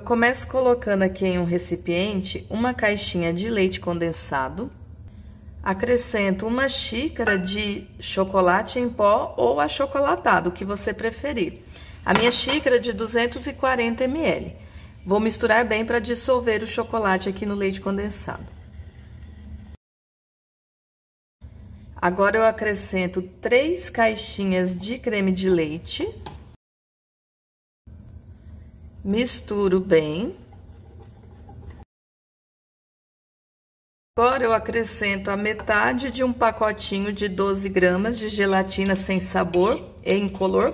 Eu começo colocando aqui em um recipiente uma caixinha de leite condensado. Acrescento uma xícara de chocolate em pó ou achocolatado, o que você preferir. A minha xícara é de 240 ml. Vou misturar bem para dissolver o chocolate aqui no leite condensado. Agora eu acrescento 3 caixinhas de creme de leite. Misturo bem. Agora eu acrescento a metade de um pacotinho de 12 gramas de gelatina sem sabor e incolor,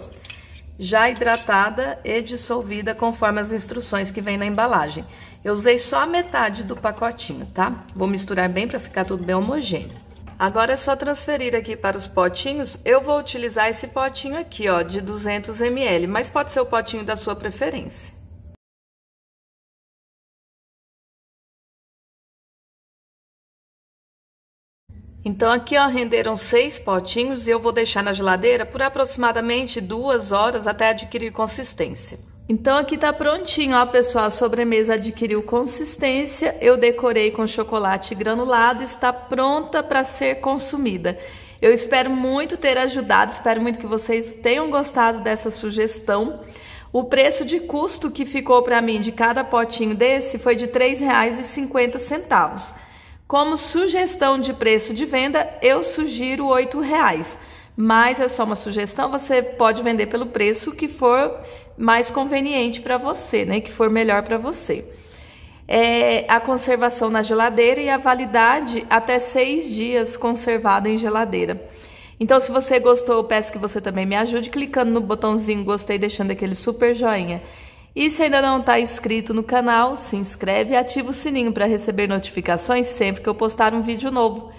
já hidratada e dissolvida conforme as instruções que vem na embalagem. Eu usei só a metade do pacotinho, tá? Vou misturar bem para ficar tudo bem homogêneo. Agora é só transferir aqui para os potinhos. Eu vou utilizar esse potinho aqui, ó, de 200 ml, mas pode ser o potinho da sua preferência. Então aqui, ó, renderam 6 potinhos e eu vou deixar na geladeira por aproximadamente 2 horas até adquirir consistência. Então aqui tá prontinho, ó, pessoal, a sobremesa adquiriu consistência, eu decorei com chocolate granulado e está pronta para ser consumida. Eu espero muito ter ajudado, espero muito que vocês tenham gostado dessa sugestão. O preço de custo que ficou para mim de cada potinho desse foi de R$ 3,50. Como sugestão de preço de venda, eu sugiro R$ 8,00. Mas é só uma sugestão, você pode vender pelo preço que for mais conveniente para você, né? Que for melhor para você. A conservação na geladeira e a validade até 6 dias conservado em geladeira. Então, se você gostou, eu peço que você também me ajude clicando no botãozinho gostei, deixando aquele super joinha. E se ainda não está inscrito no canal, se inscreve e ativa o sininho para receber notificações sempre que eu postar um vídeo novo.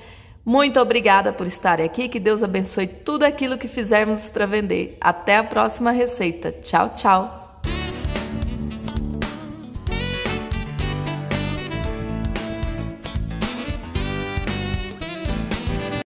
Muito obrigada por estar aqui, que Deus abençoe tudo aquilo que fizermos para vender. Até a próxima receita. Tchau, tchau!